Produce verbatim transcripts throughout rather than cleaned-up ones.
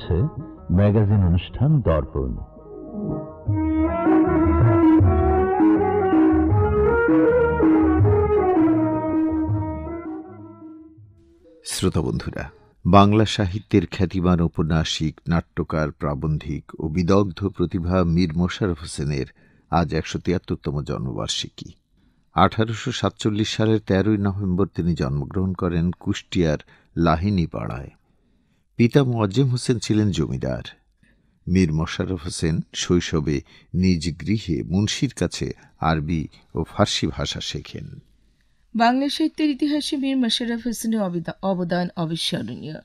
হচ্ছে ম্যাগাজিন অনুষ্ঠান দর্পণ। শ্রোতা বন্ধুরা, বাংলা সাহিত্যের খ্যাতিমান ঔপন্যাসিক, নাট্যকার, প্রাবন্ধিক ও বিদগ্ধ প্রতিভা মীর মোশাররফ হোসেনের আজ একশো তিয়াত্তরতম জন্মবার্ষিকী। আঠারোশো সাতচল্লিশ সালের তেরোই নভেম্বর তিনি জন্মগ্রহণ করেন কুষ্টিয়ার লাহিনীপাড়ায়। পিতা মোয়াজ্জেম হোসেন ছিলেন জমিদার। মীর মোশাররফ হোসেন শৈশবে নিজ গৃহে মুন্সির কাছে আরবি ও ফার্সি ভাষা শেখেন। বাংলা সাহিত্যের ইতিহাসে মীর মোশাররফ হোসেনের অবদান অবিস্মরণীয়।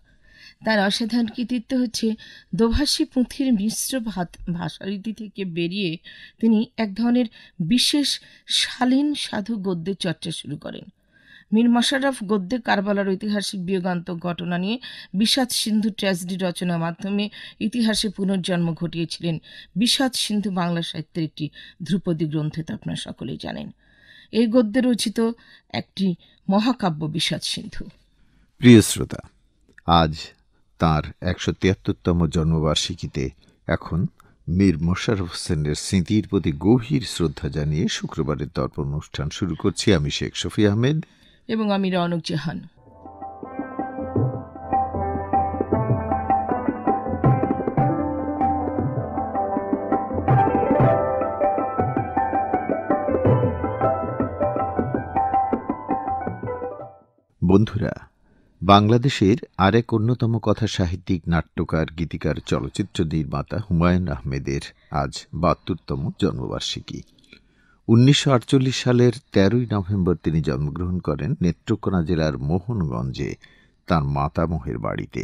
তার অসাধারণ কৃতিত্ব হচ্ছে দোভাষী পুঁথির মিশ্র ভাষারীতি থেকে বেরিয়ে তিনি এক ধরনের বিশেষ শালীন সাধু গদ্যের চর্চা শুরু করেন। মীর মোশাররফ গদ্যে কারবালার ঐতিহাসিক বিয়োগান্তক ঘটনা নিয়ে বিষাদ সিন্ধু ট্র্যাজেডি রচনার মাধ্যমে ইতিহাসে পুনর্জন্ম ঘটিয়েছিলেন। বিষাদ সিন্ধু বাংলা সাহিত্যের একটি ধ্রুপদী গ্রন্থ, তা আপনারা সকলেই জানেন। এই গদ্যে রচিত একটি মহাকাব্য বিষাদ সিন্ধু। প্রিয় শ্রোতা, আজ তাঁর একশো তিয়াত্তরতম জন্মবার্ষিকীতে এখন মীর মোশাররফ হোসেনের স্মৃতির প্রতি গভীর শ্রদ্ধা জানিয়ে শুক্রবারের দর্পণ অনুষ্ঠান শুরু করছি। আমি শেখ শফি আহমেদ এবং আমি রওনক জাহান। বন্ধুরা, বাংলাদেশের আরেক অন্যতম কথা সাহিত্যিক, নাট্যকার, গীতিকার, চলচ্চিত্র নির্মাতা হুমায়ুন আহমেদের আজ বাহাত্তরতম জন্মবার্ষিকী। উনিশশো আটচল্লিশ সালের তেরোই নভেম্বর তিনি জন্মগ্রহণ করেন নেত্রকোনা জেলার মোহনগঞ্জে তাঁর মাতামহের বাড়িতে।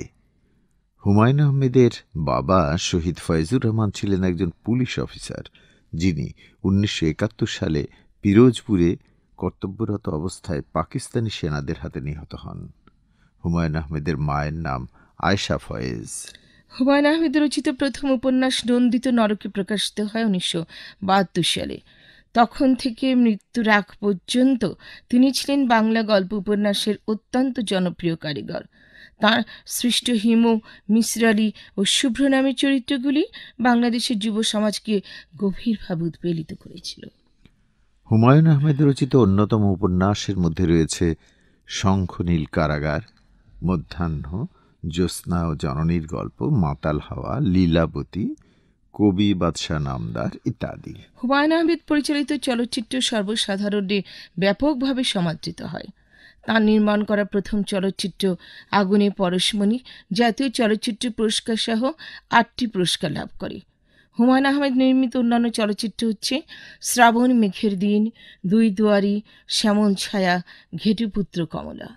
হুমায়ুন আহমেদের বাবা শহীদ ফয়জুর রহমান ছিলেন একজন পুলিশ অফিসার, যিনি উনিশশো একাত্তর সালে পিরোজপুরে কর্তব্যরত অবস্থায় পাকিস্তানি সেনাদের হাতে নিহত হন। হুমায়ুন আহমেদের মায়ের নাম আয়েশা ফয়েজ। হুমায়ুন আহমেদের রচিত প্রথম উপন্যাস নন্দিত নরকে প্রকাশিত হয় উনিশশো বাহাত্তর সালে। তখন থেকে মৃত্যুর আগ পর্যন্ত তিনি ছিলেন বাংলা গল্প উপন্যাসের অত্যন্ত জনপ্রিয় কারিগর। তাঁর সৃষ্ট হিমু, মিসরালি ও শুভ্র নামের চরিত্রগুলি বাংলাদেশের যুব সমাজকে গভীরভাবে উদ্বেলিত করেছিল। হুমায়ুন আহমেদের রচিত অন্যতম উপন্যাসের মধ্যে রয়েছে শঙ্খনীল কারাগার, মধ্যাহ্ন, জ্যোৎস্না ও জননীর গল্প, মাতাল হাওয়া, লীলাবতী, কবি বাদশাহ নামদার ইত্যাদি। হুমায়ুন আহমেদ পরিচালিত চলচ্চিত্র সর্বসাধারণে ব্যাপকভাবে সমাদৃত হয়। তাঁর নির্মাণ করা প্রথম চলচ্চিত্র আগুনে পরশমণি জাতীয় চলচ্চিত্র পুরস্কার সহ আটটি পুরস্কার লাভ করে। হুমায়ুন আহমেদ নির্মিত অন্যান্য চলচ্চিত্র হচ্ছে শ্রাবণ মেঘের দিন, দুই দুয়ারি, শ্যামল ছায়া, ঘেটুপুত্র কমলা।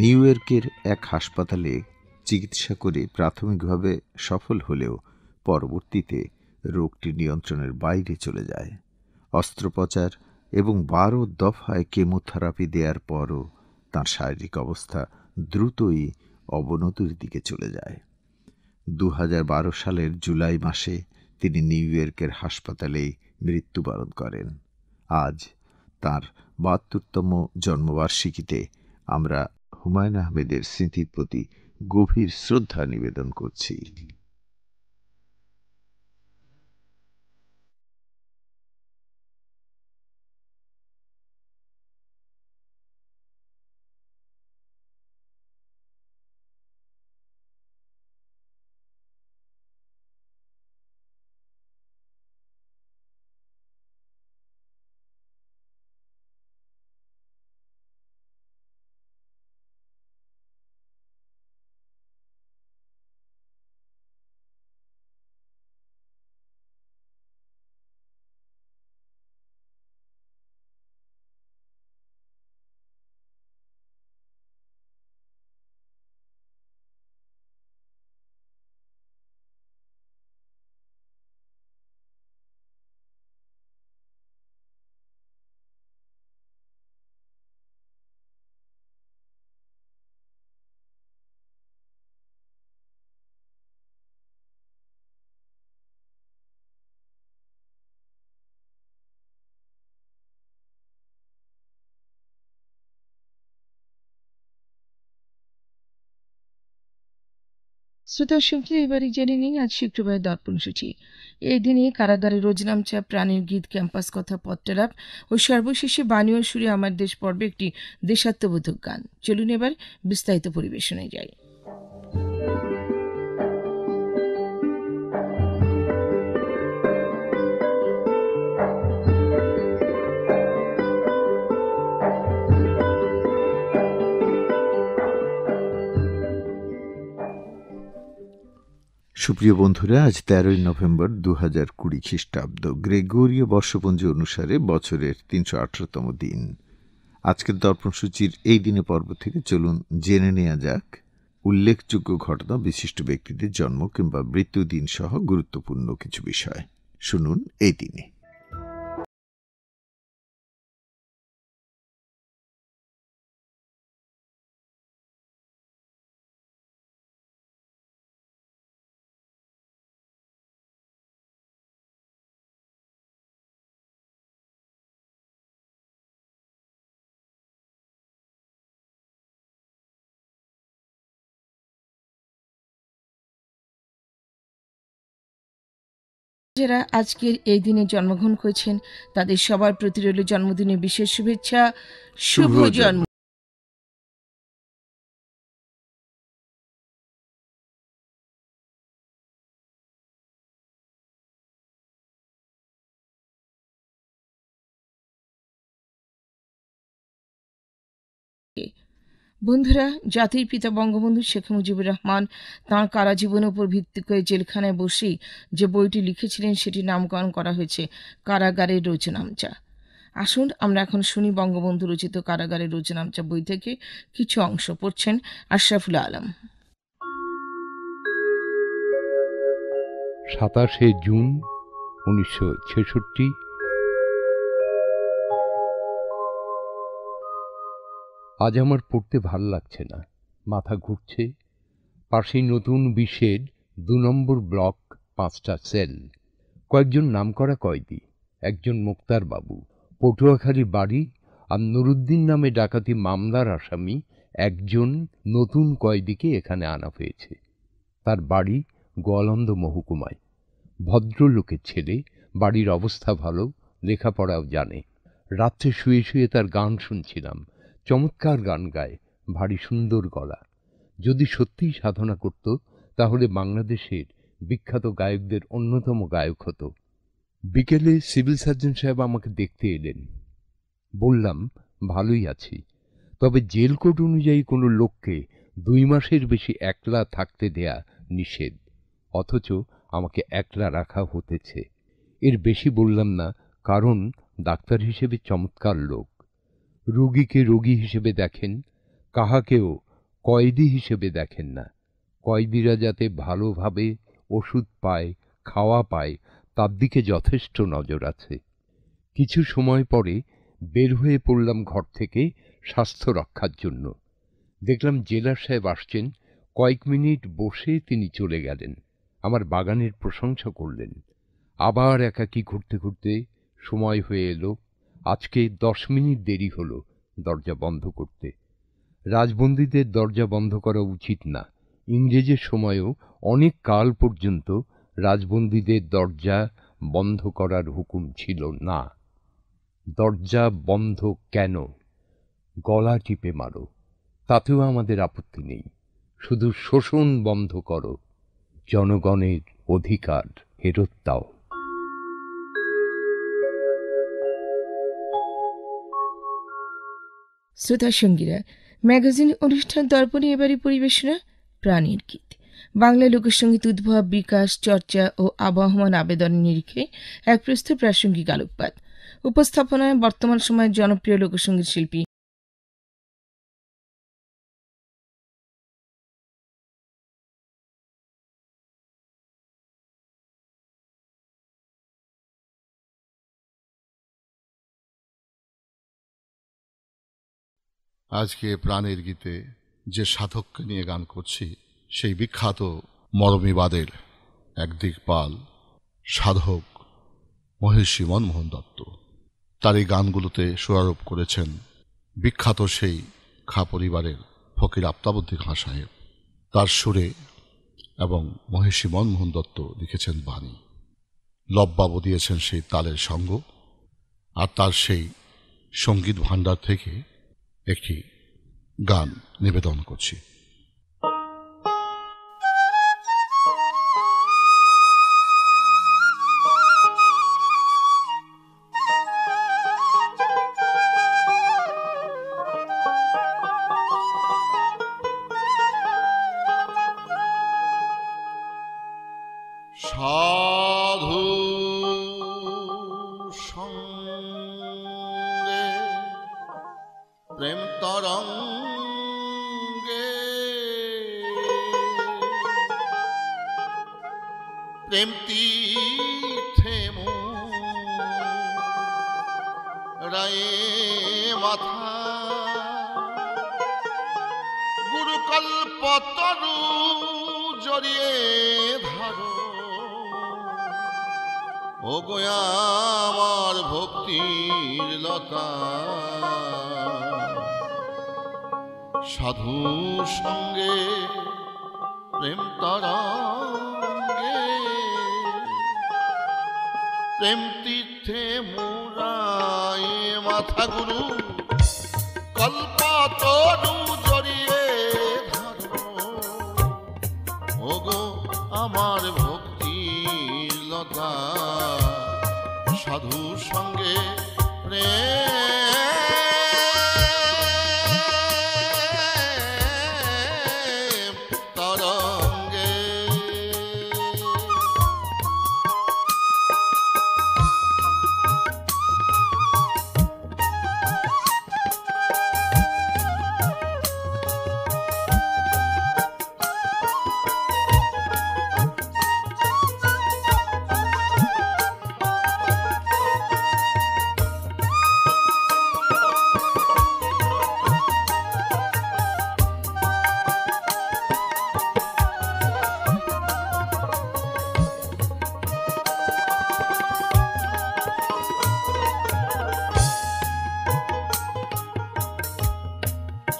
নিউ ইয়র্কের এক হাসপাতালে চিকিৎসা করে প্রাথমিকভাবে সফল হলেও পরবর্তীতে রোগটি নিয়ন্ত্রণের বাইরে চলে যায়। অস্ত্রোপচার এবং বারো দফায় কেমোথেরাপি দেওয়ার পরও তাঁর শারীরিক অবস্থা দ্রুতই অবনতির দিকে চলে যায়। দু হাজার বারো সালের জুলাই মাসে তিনি নিউ ইয়র্কের হাসপাতালেই মৃত্যুবরণ করেন। আজ তাঁর বাহাত্তরতম জন্মবার্ষিকীতে আমরা হুমায়ুন আহমেদের স্মৃতির প্রতি গভীর শ্রদ্ধা নিবেদন করছি। শ্রোতা শুনতে এবারে জেনে নিন আজ শুক্রবার দর্পণসূচি। এই দিনে কারাগারে রোজনামচা, প্রাণীর গীত, ক্যাম্পাস কথা, পত্রালাপ ও সর্বশেষে বাণী ও সুরে আমার দেশ পর্বে একটি দেশাত্মবোধক গান। চলুন এবার বিস্তারিত পরিবেশনে যাই। সুপ্রিয় বন্ধুরা, আজ তেরোই নভেম্বর দু হাজার কুড়ি খ্রিস্টাব্দ গ্রেগরীয় বর্ষপঞ্জি অনুসারে বছরের তিনশো আঠারোতম দিন। আজকের দর্পণসূচির এই দিনে পর্ব থেকে চলুন জেনে নেওয়া যাক উল্লেখযোগ্য ঘটনা, বিশিষ্ট ব্যক্তিদের জন্ম কিংবা মৃত্যু দিন সহ গুরুত্বপূর্ণ কিছু বিষয়। শুনুন এই দিনে যারা আজকের এই দিনে জন্মগ্রহণ করেছেন তাদের সবার প্রতি রইল জন্মদিনে বিশেষ শুভেচ্ছা। শুভ জন্ম। বন্ধুরা, জাতির পিতা বঙ্গবন্ধু শেখ মুজিবুর রহমান তাঁর কারাজীবনের উপর ভিত্তি করে জেলখানায় বসেই যে বইটি লিখেছিলেন সেটির নামকরণ করা হয়েছে কারাগারের রোজনামচা। আসুন আমরা এখন শুনি বঙ্গবন্ধু রচিত কারাগারের রোজনামচা বই থেকে কিছু অংশ। পড়ছেন আশরাফুল আলম। সাতাশে জুন উনিশশো ছেষট্টি আজ আমার পড়তে ভাল লাগছে না, মাথা ঘুরছে। পাশেই নতুন বিশ্বের দু নম্বর ব্লক, পাঁচটা সেল, কয়েকজন নামকরা কয়েদি, একজন মোক্তার বাবু, পটুয়াখালী বাড়ি আর নুরুদ্দিন নামে ডাকাতি মামলার আসামি একজন নতুন কয়েদিকে এখানে আনা হয়েছে। তার বাড়ি গোয়ালন্দ মহকুমায়। ভদ্রলোকের ছেলে, বাড়ির অবস্থা ভালো, লেখাপড়াও জানে। রাত্রে শুয়ে শুয়ে তার গান শুনছিলাম। চমৎকার গান গায়, ভারী সুন্দর গলা। যদি সত্যিই সাধনা করত তাহলে বাংলাদেশের বিখ্যাত গায়কদের অন্যতম গায়ক হতো। বিকেলে সিভিল সার্জন সাহেব আমাকে দেখতে এলেন। বললাম ভালোই আছি, তবে জেল কোড অনুযায়ী কোনো লোককে দুই মাসের বেশি একলা থাকতে দেয়া নিষেধ, অথচ আমাকে একলা রাখা হতেছে। এর বেশি বললাম না, কারণ ডাক্তার হিসেবে চমৎকার লোক, রোগীকে রোগী হিসেবে দেখেন, কাহাকেও কয়েদি হিসেবে দেখেন না। কয়েদিরা যাতে ভালোভাবে ওষুধ পায়, খাওয়া পায়, তার দিকে যথেষ্ট নজর আছে। কিছু সময় পরে বের হয়ে পড়লাম ঘর থেকে স্বাস্থ্য রক্ষার জন্য। দেখলাম জেলার সাহেব আসছেন। কয়েক মিনিট বসে তিনি চলে গেলেন, আমার বাগানের প্রশংসা করলেন। আবার একাকী ঘুরতে ঘুরতে সময় হয়ে এলো। আজকে দশ মিনিট দেরি হলো দরজা বন্ধ করতে। রাজবন্দীদের দরজা বন্ধ করা উচিত না। ইংরেজের সময়ও অনেক কাল পর্যন্ত রাজবন্দীদের দরজা বন্ধ করার হুকুম ছিল না। দরজা বন্ধ কেন? গলা টিপে মারো, তাতেও আমাদের আপত্তি নেই, শুধু শোষণ বন্ধ করো, জনগণের অধিকার ফেরত দাও। শ্রোতা সঙ্গীরা, ম্যাগাজিন অনুষ্ঠান দর্পণে এবারে পরিবেশনা প্রাণীর গীত। বাংলা লোকসঙ্গীত উদ্ভব, বিকাশ, চর্চা ও আবহমান আবেদনের নিরিখে এক প্রস্তুত প্রাসঙ্গিক আলোকপাত। উপস্থাপনায় বর্তমান সময়ের জনপ্রিয় লোকসঙ্গীত শিল্পী আজকে প্রাণের গীতে যে সাধককে নিয়ে গান করছি সেই বিখ্যাত মরমীবাদের একদিক পাল সাধক মহিষী মনমোহন দত্ত। তার এই গানগুলোতে সুরারোপ করেছেন বিখ্যাত সেই খাঁ পরিবারের ফকির আফতাবুদ্দিন খাঁ সাহেব। তার সুরে এবং মহেশী মনমোহন দত্ত লিখেছেন বাণী। লববাবু দিয়েছেন সেই তালের সঙ্গ, আর তার সেই সঙ্গীত ভাণ্ডার থেকে একটি গান নিবেদন করছি।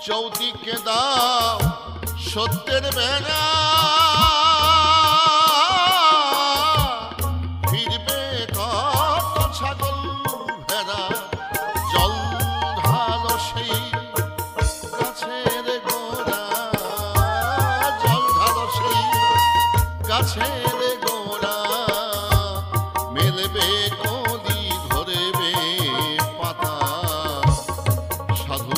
চৌদিকে দাও সত্যের বেড়া, ফিরবে কত ছাগল ভেড়া। জল ঢাল সেই গাছের গোড়া, জল ঢাল সেই গাছের গোড়া, মেলবে কলি ধরবে পাতা। সাধু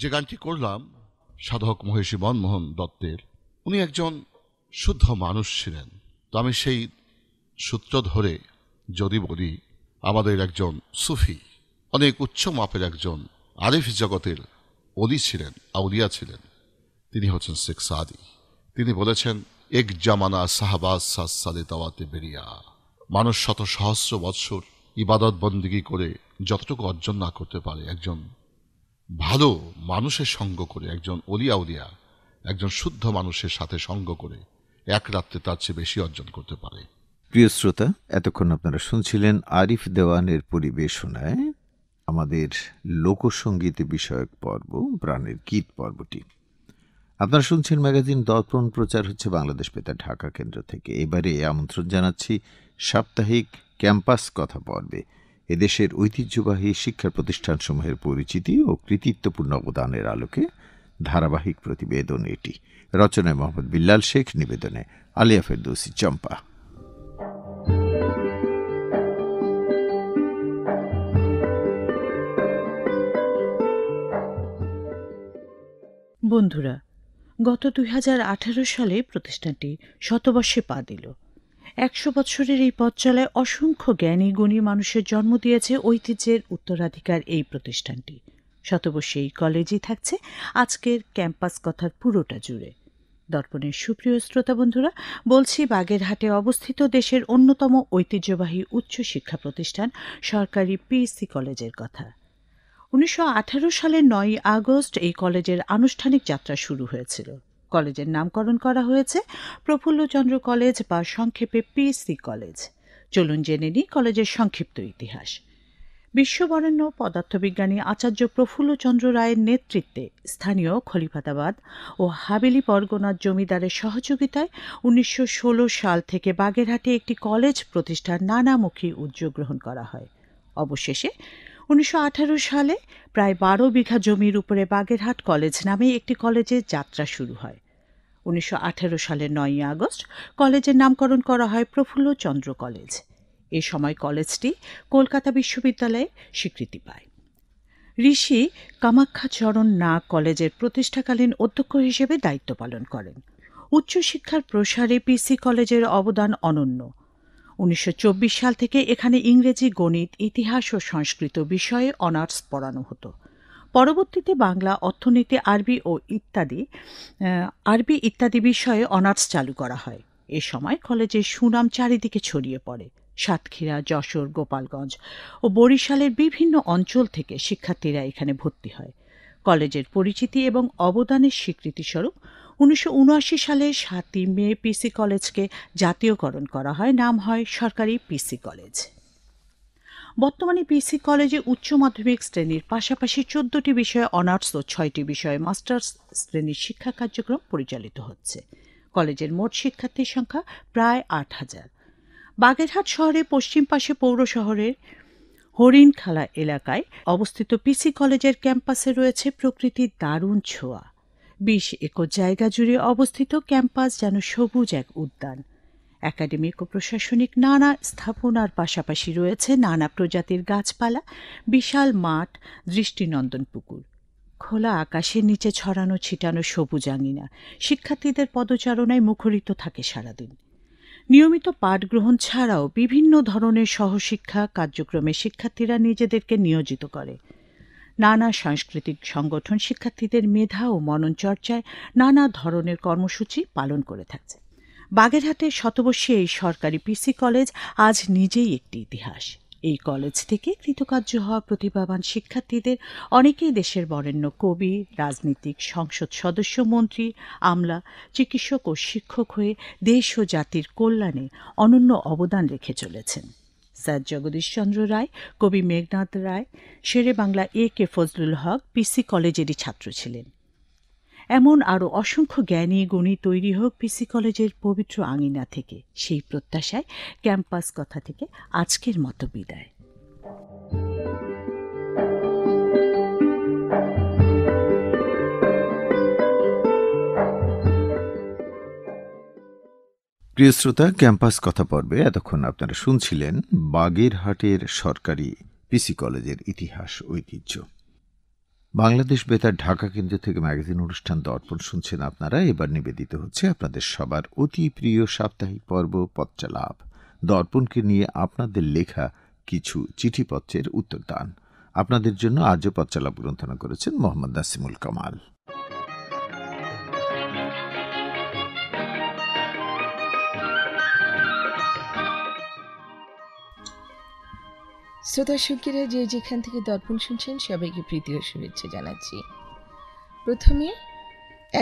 যে গানটি করলাম সাধক মহেশী মনমোহন দত্তের, উনি একজন শুদ্ধ মানুষ ছিলেন। তো আমি সেই সূত্র ধরে যদি বলি, আমাদের একজন সুফি, অনেক উচ্চ মাপের একজন আরিফ জগতের অলি ছিলেন, আউলিয়া ছিলেন, তিনি হচ্ছেন শেখ সাদি। তিনি বলেছেন, এক জামানা সাহাবাজ সাজ সাদে তাওয়াতে বেরিয়া। মানুষ শত সহস্র বৎসর ইবাদত বন্দিগি করে যতটুকু অর্জন না করতে পারে, একজন ভালো মানুষের সঙ্গ করে, একজন অলিয়া উলিয়া, একজন শুদ্ধ মানুষের সাথে সঙ্গ করে এক রাত্রে তার চেয়ে বেশি অর্জন করতে পারে। প্রিয় শ্রোতা, এতক্ষণ আপনারা শুনছিলেন আরিফ দেওয়ানের পরিবেশনায় আমাদের লোকসঙ্গীত বিষয়ক পর্ব, প্রাণের গীত পর্বটি। আপনারা শুনছেন ম্যাগাজিন দর্পণ, প্রচার হচ্ছে বাংলাদেশ বেতার ঢাকা কেন্দ্র থেকে। এবারে আমন্ত্রণ জানাচ্ছি সাপ্তাহিক ক্যাম্পাস কথা পর্বে। এদেশের ঐতিহ্যবাহী শিক্ষা প্রতিষ্ঠানসমূহের পরিচিতি ও কৃতিত্বপূর্ণ অবদানের আলোকে ধারাবাহিক প্রতিবেদন এটি। রচনায় মোহাম্মদ বিল্লাল শেখ, নিবেদনে আলিয়া ফেরদৌসী চম্পা। বন্ধুরা, গত দুই হাজার আঠারো সালে প্রতিষ্ঠানটি শতবর্ষে পা দিল। একশো বৎসরের এই পথ চলায় অসংখ্য জ্ঞানী গুণী মানুষের জন্ম দিয়েছে ঐতিহ্যের উত্তরাধিকার এই প্রতিষ্ঠানটি। শতবর্ষে এই কলেজই থাকছে আজকের ক্যাম্পাস কথার পুরোটা জুড়ে। দর্পণের সুপ্রিয় শ্রোতা বন্ধুরা, বলছি বাগেরহাটে অবস্থিত দেশের অন্যতম ঐতিহ্যবাহী উচ্চ শিক্ষা প্রতিষ্ঠান সরকারি পিইসি কলেজের কথা। উনিশশো আঠারো সালের নয় আগস্ট এই কলেজের আনুষ্ঠানিক যাত্রা শুরু হয়েছিল। কলেজের নামকরণ করা হয়েছে প্রফুল্ল চন্দ্র কলেজ বা সংক্ষেপে পিএসসি কলেজ। চলুন জেনে নিই কলেজের সংক্ষিপ্ত ইতিহাস। বিশ্ববরেণ্য পদার্থবিজ্ঞানী আচার্য প্রফুল্ল চন্দ্র রায়ের নেতৃত্বে স্থানীয় খলিফাতাবাদ ও হাবেলি পরগনার জমিদারের সহযোগিতায় উনিশশো ষোলো সাল থেকে বাগেরহাটে একটি কলেজ প্রতিষ্ঠার নানামুখী উদ্যোগ গ্রহণ করা হয়। অবশেষে উনিশশো আঠারো সালে প্রায় বারো বিঘা জমির উপরে বাগেরহাট কলেজ নামে একটি কলেজের যাত্রা শুরু হয়। উনিশশো আঠারো সালের নয়ই আগস্ট কলেজের নামকরণ করা হয় প্রফুল্ল চন্দ্র কলেজ। এ সময় কলেজটি কলকাতা বিশ্ববিদ্যালয়ে স্বীকৃতি পায়। ঋষি কামাখ্যাচরণ নাগ কলেজের প্রতিষ্ঠাকালীন অধ্যক্ষ হিসেবে দায়িত্ব পালন করেন। উচ্চশিক্ষার প্রসারে পিসি কলেজের অবদান অনন্য। উনিশশো চব্বিশ সাল থেকে এখানে ইংরেজি, গণিত, ইতিহাস ও সংস্কৃত বিষয়ে অনার্স পড়ানো হতো। পরবর্তীতে বাংলা, অর্থনীতি, আরবি ও ইত্যাদি আরবি ইত্যাদি বিষয়ে অনার্স চালু করা হয়। এ সময় কলেজের সুনাম চারিদিকে ছড়িয়ে পড়ে। সাতক্ষীরা, যশোর, গোপালগঞ্জ ও বরিশালের বিভিন্ন অঞ্চল থেকে শিক্ষার্থীরা এখানে ভর্তি হয়। কলেজের পরিচিতি এবং অবদানের স্বীকৃতিস্বরূপ উনিশশো উনআশি সালে সাতই মে পিসি কলেজকে জাতীয়করণ করা হয়। নাম হয় সরকারি পিসি কলেজ। বর্তমানে পিসি কলেজে উচ্চ মাধ্যমিক শ্রেণীর পাশাপাশি চোদ্দটি বিষয়ে অনার্স ও ছয়টি বিষয়ে মাস্টার্স শ্রেণীর শিক্ষা কার্যক্রম পরিচালিত হচ্ছে। কলেজের মোট শিক্ষার্থীর সংখ্যা প্রায় আট হাজার। বাগেরহাট শহরের পশ্চিম পাশে পৌর শহরের হরিণখালা এলাকায় অবস্থিত পিসি কলেজের ক্যাম্পাসে রয়েছে প্রকৃতির দারুণ ছোঁয়া। বিশ একর জায়গা জুড়ে অবস্থিত ক্যাম্পাস যেন সবুজ এক উদ্যান। একাডেমিক ও প্রশাসনিক নানা স্থাপনার পাশাপাশি রয়েছে নানা প্রজাতির গাছপালা, বিশাল মাঠ, দৃষ্টিনন্দন পুকুর, খোলা আকাশের নিচে ছড়ানো ছিটানো সবুজ আঙিনা। শিক্ষার্থীদের পদচারণায় মুখরিত থাকে সারাদিন। নিয়মিত পাঠ গ্রহণ ছাড়াও বিভিন্ন ধরনের সহশিক্ষা কার্যক্রমে শিক্ষার্থীরা নিজেদেরকে নিয়োজিত করে। নানা সাংস্কৃতিক সংগঠন শিক্ষার্থীদের মেধা ও মনন চর্চায় নানা ধরনের কর্মসূচি পালন করে থাকছে। বাগেরহাটের শতবর্ষী এই সরকারি পিসি কলেজ আজ নিজেই একটি ইতিহাস। এই কলেজ থেকে কৃতকার্য হওয়া প্রতিভাবান শিক্ষার্থীদের অনেকেই দেশের বরেণ্য কবি, রাজনীতিক, সংসদ সদস্য, মন্ত্রী, আমলা, চিকিৎসক ও শিক্ষক হয়ে দেশ ও জাতির কল্যাণে অনন্য অবদান রেখে চলেছেন। স্যার জগদীশচন্দ্র রায়, কবি মেঘনাদ রায়, শেরে বাংলা এ কে ফজলুল হক পিসি কলেজেরই ছাত্র ছিলেন। এমন আরও অসংখ্য জ্ঞানী গুণী তৈরি হোক পিসি কলেজের পবিত্র আঙিনা থেকে, সেই প্রত্যাশায় ক্যাম্পাস কথা থেকে আজকের মতো বিদায়। প্রিয় শ্রোতা, ক্যাম্পাস কথা পর্বে এতক্ষণ আপনারা শুনছিলেন বাগেরহাটের সরকারি পিসি কলেজের ইতিহাস, ঐতিহ্য। বাংলাদেশ বেতার ঢাকা কেন্দ্র থেকে ম্যাগাজিন অনুষ্ঠান দর্পণ শুনছেন আপনারা। এবার নিবেদিত হচ্ছে আপনাদের সবার অতি প্রিয় সাপ্তাহিক পর্ব পত্রালাপ। দর্পণকে নিয়ে আপনাদের লেখা কিছু চিঠিপত্রের উত্তরদান। আপনাদের জন্য আজও পত্রালাপ গ্রন্থনা করেছেন মোহাম্মদ নাসিমুল কামাল। শ্রোতা সুখীরা যে যেখান থেকে দর্পণ শুনছেন সবাইকে প্রীতি ও শুভেচ্ছা জানাচ্ছি। প্রথমে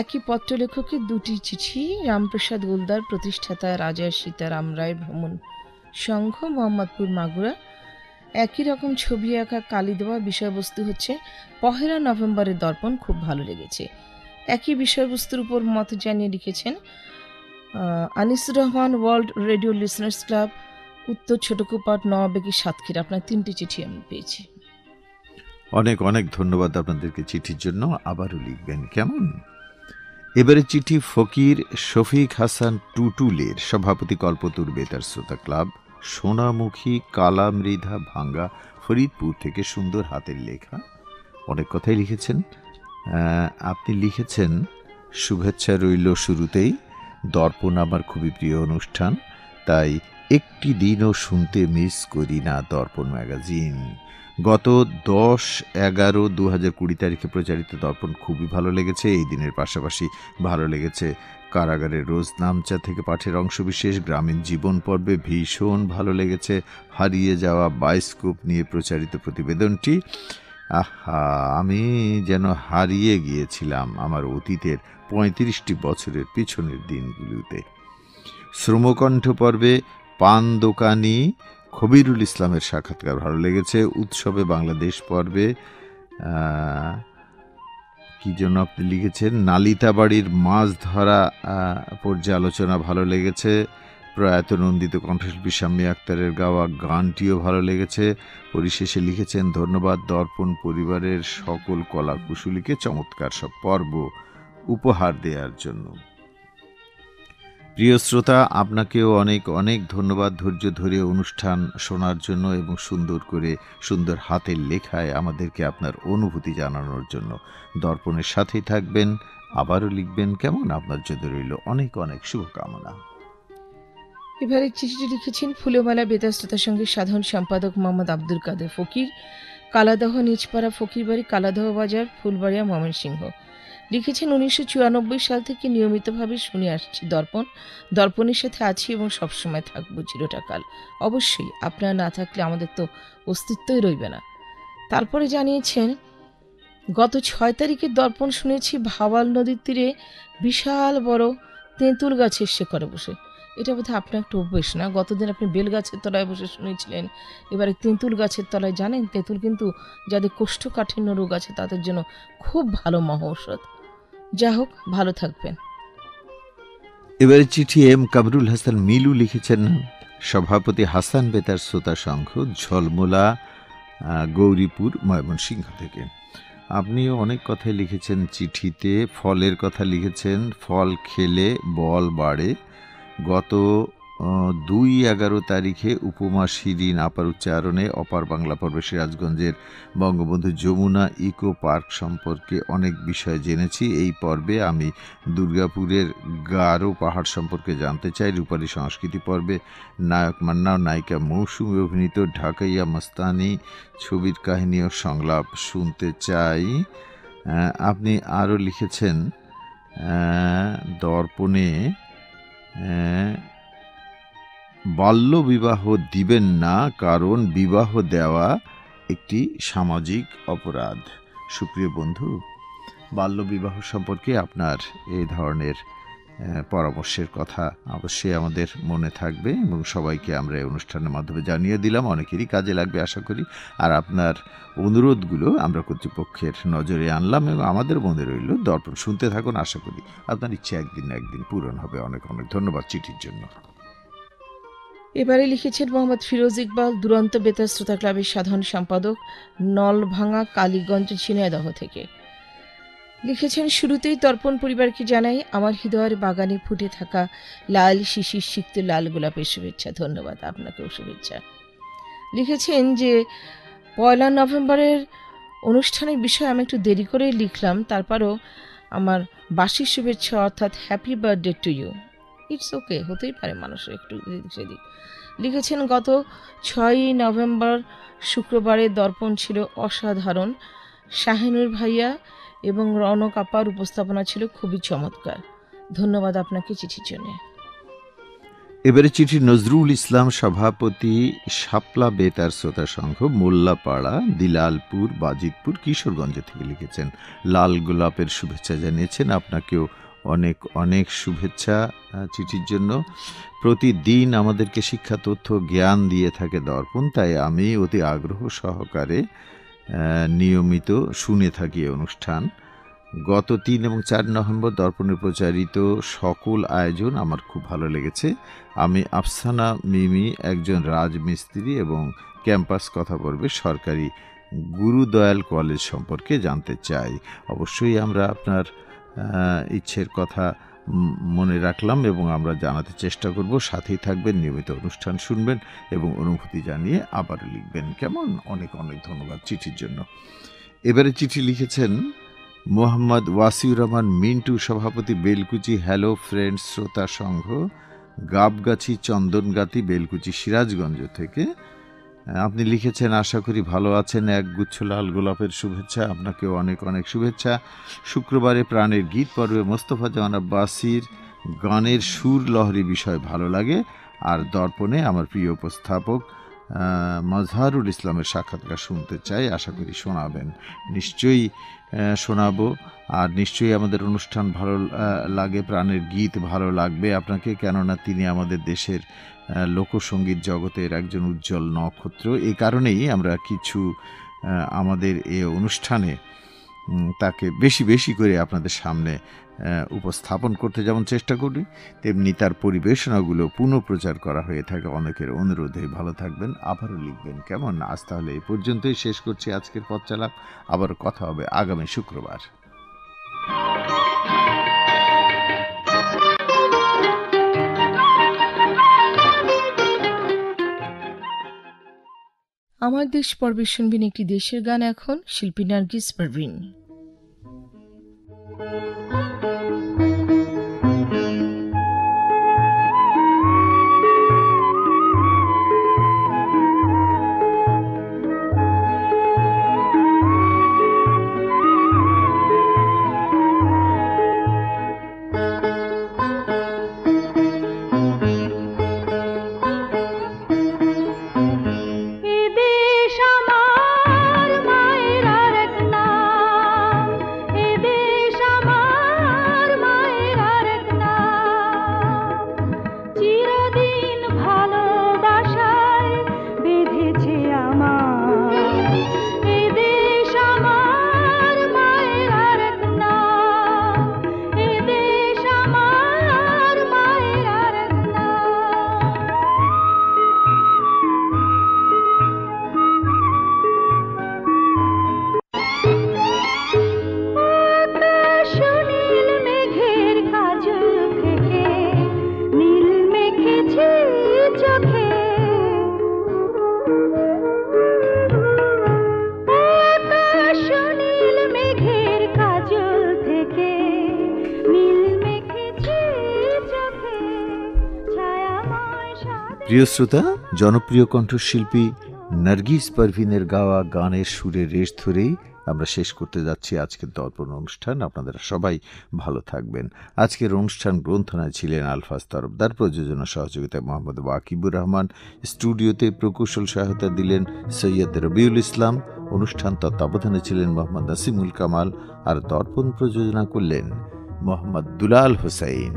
একই পত্রলেখকে দুটি চিঠি। রামপ্রসাদ গোলদার, প্রতিষ্ঠাতা রাজা সীতারাম রায় ভ্রমণ সংঘ, মোহাম্মদপুর, মাগুরা। একই রকম ছবি আঁকা, কালি দেওয়া। বিষয়বস্তু হচ্ছে পহেলা নভেম্বরের দর্পণ, খুব ভালো লেগেছে। একই বিষয়বস্তুর উপর মত জানিয়ে লিখেছেন Anisur Rahman, world radio listeners club, উত্তর ছোটকুপাট, নবাবেগী, সাতক্ষীরা। আপনার তিনটি চিঠি আমি পেয়েছি। অনেক অনেক ধন্যবাদ আপনাদেরকে চিঠির জন্য। আবারও লিখবেন কেমন। এবারে চিঠি ফকির শফিক হাসান টুটুলের, সভাপতি কল্পতরু বেতার শ্রোতা ক্লাব, সোনামুখী, কালামৃধা, ভাঙ্গা, ফরিদপুর থেকে। সুন্দর হাতের লেখা, অনেক কথাই লিখেছেন। আপনি লিখেছেন, শুভেচ্ছা রইল শুরুতেই। দর্পণ আমার খুবই প্রিয় অনুষ্ঠান, তাই একটি দিনও শুনতে মিস করি না দর্পণ ম্যাগাজিন। গত দশ এগারো দু হাজার কুড়ি তারিখে প্রচারিত দর্পণ খুবই ভালো লেগেছে। এই দিনের পাশাপাশি ভালো লেগেছে কারাগারের রোজনামচা থেকে পাঠের অংশবিশেষ, গ্রামীণ জীবন পর্বে ভীষণ ভালো লেগেছে হারিয়ে যাওয়া বায়োস্কোপ নিয়ে প্রচারিত প্রতিবেদনটি। আহা, আমি যেন হারিয়ে গিয়েছিলাম আমার অতীতের পঁয়ত্রিশটি বছরের পিছনের দিনগুলোতে। শ্রমকণ্ঠ পর্বে পান দোকানি খবিরুল ইসলামের সাক্ষাৎকার ভালো লেগেছে। উৎসবে বাংলাদেশ পর্বে কি জন্য আপনি লিখেছেন, নালিতাবাড়ির মাছ ধরা পর্যালোচনা ভালো লেগেছে। প্রয়াত নন্দিত কণ্ঠশিল্পী শাম্মী আক্তারের গাওয়া গানটিও ভালো লেগেছে। পরিশেষে লিখেছেন, ধন্যবাদ দর্পণ পরিবারের সকল কলা কুশলীকে চমৎকার সব পর্ব উপহার দেওয়ার জন্য। প্রিয় শ্রোতা, আপনাকেও অনেক অনেক ধন্যবাদ ধৈর্য ধরে অনুষ্ঠান শোনার জন্য এবং সুন্দর করে সুন্দর হাতের লেখায় আমাদেরকে আপনার অনুভূতি জানানোর জন্য। দর্পণের সাথেই থাকবেন, আবারও লিখবেন কেমন, আপনার জন্য রইল অনেক অনেক শুভকামনা। এবারে চিঠিটি লিখেছেন ফুলেমালা বেতার শ্রোতার সঙ্গে সাধারণ সম্পাদক মোহাম্মদ আব্দুল কাদের ফকির, কালাদহ নিজপাড়া ফকির বাড়ি, কালাদহ বাজার, ফুলবাড়িয়া, ময়মনসিংহ। লিখেছেন, উনিশশো চুরানব্বই সাল থেকে নিয়মিতভাবে শুনে আসছি দর্পণ, দর্পণের সাথে আছি এবং সবসময় থাকবো চিরটাকাল। অবশ্যই আপনারা না থাকলে আমাদের তো অস্তিত্বই রইবে না। তারপরে জানিয়েছেন, গত ছয় তারিখে দর্পণ শুনেছি ভাওয়াল নদীর তীরে বিশাল বড় তেঁতুল গাছের শেকড়ে বসে। এটা বোধহয় আপনার একটা অভ্যেস না? গতদিন আপনি বেল গাছের তলায় বসে শুনেছিলেন, এবারে তেঁতুল গাছের তলায়। জানেন, তেঁতুল কিন্তু যাদের কোষ্ঠকাঠিন্য রোগ আছে তাদের জন্য খুব ভালো মহৌষধ। যা হোক, ভালো থাকবেন। এবারে চিঠি এম কামরুল হাসান মিলু লিখেছেন, সভাপতি হাসান বেতার শ্রোতা সংঘ, ঝলমোলা, গৌরীপুর, ময়মনসিংহ থেকে। আপনিও অনেক কথাই লিখেছেন চিঠিতে। ফলের কথা লিখেছেন, ফল খেলে বল বাড়ে। গত দুই এগারো তারিখে উপমা শিরিন আপার উচ্চারণে অপার বাংলা পর্বে সিরাজগঞ্জের বঙ্গবন্ধু যমুনা ইকো পার্ক সম্পর্কে অনেক বিষয় জেনেছি। এই পর্বে আমি দুর্গাপুরের গারো পাহাড় সম্পর্কে জানতে চাই। রূপালী সংস্কৃতি পর্বে নায়ক মান্না, নায়িকা মৌসুমী অভিনীত ঢাকাইয়া মস্তানি ছবির কাহিনী ও সংলাপ শুনতে চাই। আপনি আরও লিখেছেন দর্পণে, বাল্য বিবাহ দিবেন না, কারণ বিবাহ দেওয়া একটি সামাজিক অপরাধ। সুপ্রিয় বন্ধু, বাল্য বিবাহ সম্পর্কে আপনার এই ধরনের পরামর্শের কথা অবশ্যই আমাদের মনে থাকবে এবং সবাইকে আমরা এই অনুষ্ঠানের মাধ্যমে জানিয়ে দিলাম। অনেকেরই কাজে লাগবে আশা করি। আর আপনার অনুরোধগুলো আমরা কর্তৃপক্ষের নজরে আনলাম এবং আমাদের মনে রইল। দর্পণ শুনতে থাকুন, আশা করি আপনার ইচ্ছে একদিন না একদিন পূরণ হবে। অনেক অনেক ধন্যবাদ চিঠির জন্য। এবারে লিখেছেন মোহাম্মদ ফিরোজ ইকবাল, দুরন্ত বেতার শ্রোতা ক্লাবের সাধারণ সম্পাদক, নলভাঙা, কালীগঞ্জ, ঝিনাইদহ থেকে। লিখেছেন, শুরুতেই দর্পণ পরিবারকে জানাই আমার হৃদয়ের বাগানে ফুটে থাকা লাল শিশির সিক্ত লাল গোলাপের শুভেচ্ছা। ধন্যবাদ, আপনাকেও শুভেচ্ছা। লিখেছেন যে পয়লা নভেম্বরের অনুষ্ঠানের বিষয়ে আমি একটু দেরি করে লিখলাম, তারপরও আমার বার্ষিক শুভেচ্ছা অর্থাৎ happy birthday to you. It's okay, হতেই পারে মানুষের একটু সেদিক। লিখেছেন, গত ছয়ই নভেম্বর শুক্রবারে দর্পণ ছিল অসাধারণ। শাহিনুর ভাইয়া এবং রনক আপার উপস্থাপনা ছিল খুবই চমৎকার। ধন্যবাদ আপনাকে চিঠির জন্য। এবারে চিঠি নজরুল ইসলাম, সভাপতি শাপলা বেতার শ্রোতা সংঘ, মোল্লাপাড়া, দিলালপুর, বাজিতপুর, কিশোরগঞ্জ থেকে লিখেছেন। লাল গোলাপের শুভেচ্ছা জানিয়েছেন। আপনাকেও অনেক অনেক শুভেচ্ছা চিঠির জন্য। প্রতিদিন আমাদেরকে শিক্ষা, তথ্য, জ্ঞান দিয়ে থাকে দর্পণ, তাই আমি অতি আগ্রহ সহকারে নিয়মিত শুনে থাকি অনুষ্ঠান। গত তিন এবং চার নভেম্বর দর্পণে প্রচারিত সকল আয়োজন আমার খুব ভালো লেগেছে। আমি আফসানা মিমি, একজন রাজমিস্ত্রি, এবং ক্যাম্পাস কথা পর্বে সরকারি গুরুদয়াল কলেজ সম্পর্কে জানতে চাই। অবশ্যই আমরা আপনার ইচ্ছের কথা মনে রাখলাম এবং আমরা জানাতে চেষ্টা করব। সাথেই থাকবেন, নিয়মিত অনুষ্ঠান শুনবেন এবং অনুভূতি জানিয়ে আবার লিখবেন কেমন। অনেক অনেক ধন্যবাদ চিঠির জন্য। এবারে চিঠি লিখেছেন মোহাম্মদ ওয়াসিউর রহমান মিন্টু, সভাপতি বেলকুচি হ্যালো ফ্রেন্ডস শ্রোতা সংঘ, গাবগাছি, চন্দনগাতি, বেলকুচি, সিরাজগঞ্জ থেকে। আপনি লিখেছেন, আশা করি ভালো আছেন। এক গুচ্ছ লাল গোলাপের শুভেচ্ছা। আপনাকেও অনেক অনেক শুভেচ্ছা। শুক্রবারে প্রাণের গীত পর্বে মোস্তফা জামান আব্বাসীর গানের সুর লহরী বিষয় ভালো লাগে। আর দর্পণে আমার প্রিয় উপস্থাপক মাজহারুল ইসলামের সাক্ষাৎকার শুনতে চাই, আশা করি শোনাবেন। নিশ্চয়ই শোনাবো, আর নিশ্চয়ই আমাদের অনুষ্ঠান ভালো লাগে, প্রাণের গীত ভালো লাগবে আপনাকে, কেননা তিনি আমাদের দেশের লোকসঙ্গীত জগতের একজন উজ্জ্বল নক্ষত্র। এই কারণেই আমরা কিছু আমাদের এ অনুষ্ঠানে তাকে বেশি বেশি করে আপনাদের সামনে উপস্থাপন করতে যেমন চেষ্টা করি, তেমনি তার পরিবেশনাগুলো পুনঃপ্রচার করা হয়ে থাকে অনেকের অনুরোধে। ভালো থাকবেন, আবারও লিখবেন, কেমন? আজ তাহলে এই পর্যন্তই শেষ করছি আজকের পথ চালাক। আবারও কথা হবে আগামী শুক্রবার। আমার দেশ পর্বে শুনবেন একটি দেশের গান, এখন শিল্পী নার্গিস পারভিন। প্রিয় শ্রোতা, জনপ্রিয় কণ্ঠশিল্পী নার্গিস পারভিনের গাওয়া গানের সুরে রেশ ধরেই আমরা শেষ করতে যাচ্ছি আজকের দর্পণ অনুষ্ঠান। আপনারা সবাই ভালো থাকবেন। আজকের অনুষ্ঠান গ্রন্থনায় ছিলেন আলফাজ তরফদার, প্রযোজনা সহযোগিতায় মোহাম্মদ ওয়াকিবুর রহমান, স্টুডিওতে প্রকৌশল সহায়তা দিলেন সৈয়দ রবিউল ইসলাম, অনুষ্ঠান তত্ত্বাবধানে ছিলেন মোহাম্মদ নাসিমুল কামাল, আর দর্পণ প্রযোজনা করলেন মোহাম্মদ দুলাল হোসাইন।